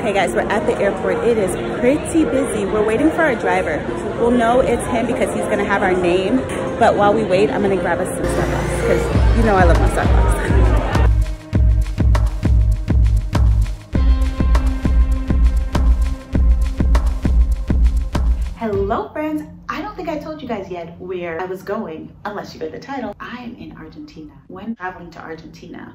Okay guys, we're at the airport. It is pretty busy. We're waiting for our driver. We'll know it's him because he's gonna have our name. But while we wait, I'm gonna grab us some Starbucks because you know I love my Starbucks. Hello friends, I don't think I told you guys yet where I was going, unless you read the title. I am in Argentina. When traveling to Argentina,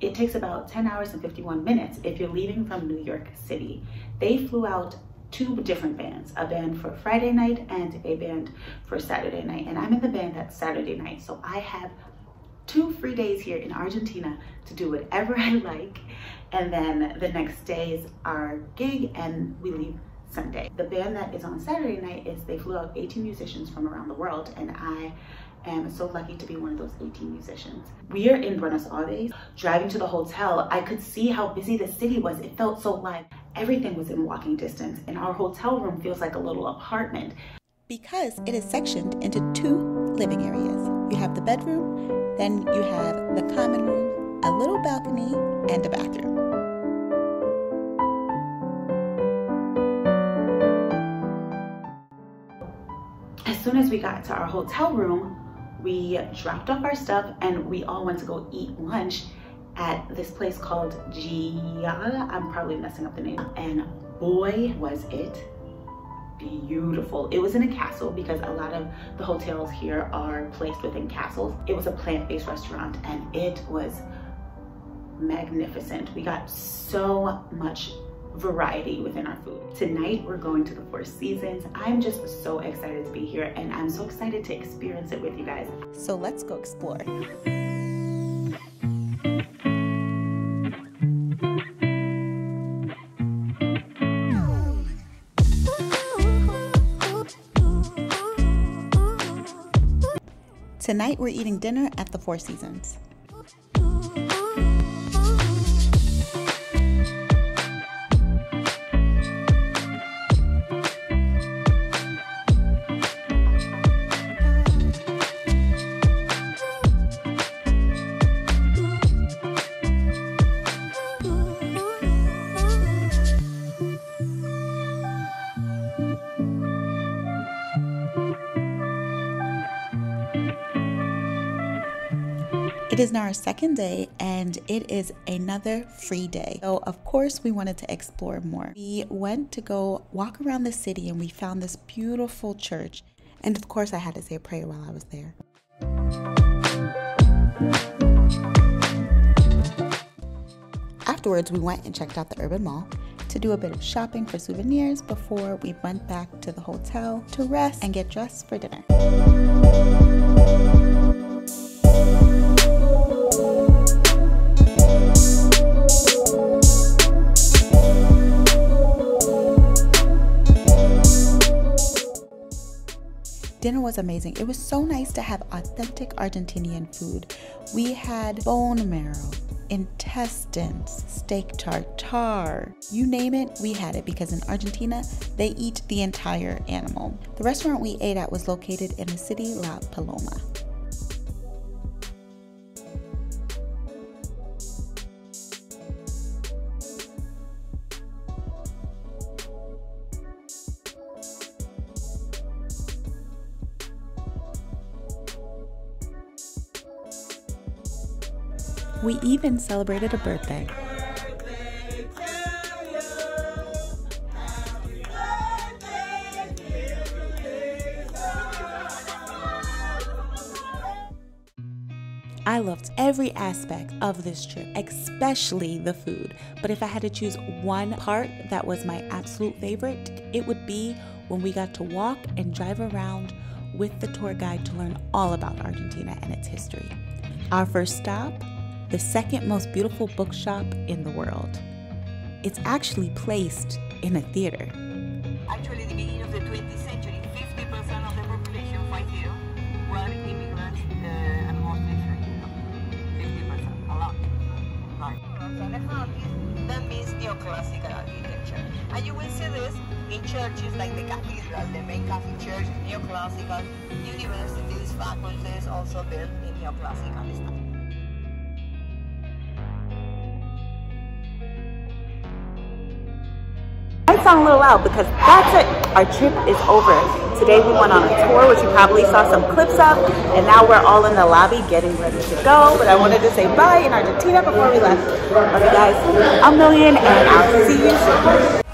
it takes about 10 hours and 51 minutes if you're leaving from New York City. They flew out two different bands, a band for Friday night and a band for Saturday night. And I'm in the band that's Saturday night. So I have 2 free days here in Argentina to do whatever I like. And then the next day is our gig and we leave Sunday. The band that is on Saturday night is they flew out 18 musicians from around the world, and I am so lucky to be one of those 18 musicians. We are in Buenos Aires. Driving to the hotel, I could see how busy the city was. It felt so live. Everything was in walking distance, and our hotel room feels like a little apartment. Because it is sectioned into 2 living areas. You have the bedroom, then you have the common room, a little balcony, and a bathroom. As soon as we got to our hotel room, we dropped off our stuff and we all went to go eat lunch at this place called Giada. I'm probably messing up the name. And boy, was it beautiful. It was in a castle because a lot of the hotels here are placed within castles. It was a plant-based restaurant and it was magnificent. We got so much variety within our food. Tonight we're going to the Four Seasons. I'm just so excited to be here and I'm so excited to experience it with you guys. So let's go explore. Tonight we're eating dinner at the Four Seasons. It is now our 2nd day and it is another free day. So of course we wanted to explore more. We went to go walk around the city and we found this beautiful church. And of course I had to say a prayer while I was there. Afterwards we went and checked out the urban mall to do a bit of shopping for souvenirs before we went back to the hotel to rest and get dressed for dinner. Dinner was amazing. It was so nice to have authentic Argentinian food. We had bone marrow, intestines, steak tartare, you name it, we had it because in Argentina, they eat the entire animal. The restaurant we ate at was located in the city La Paloma. We even celebrated a birthday. I loved every aspect of this trip, especially the food. But if I had to choose one part that was my absolute favorite, it would be when we got to walk and drive around with the tour guide to learn all about Argentina and its history. Our first stop, the 2nd most beautiful bookshop in the world. It's actually placed in a theater. Actually, the beginning of the 20th century, 50% of the population, 50, were immigrants and mostly French. 50%, a lot. Right. That means neoclassical architecture. And you will see this in churches like the cathedral, the main Catholic church, neoclassical, universities, faculties also built in neoclassical style. song a little loud because that's it. Our trip is over. Today we went on a tour, which you probably saw some clips of, and now we're all in the lobby getting ready to go. But I wanted to say bye in Argentina before we left. Love you guys a million, and I'll see you soon.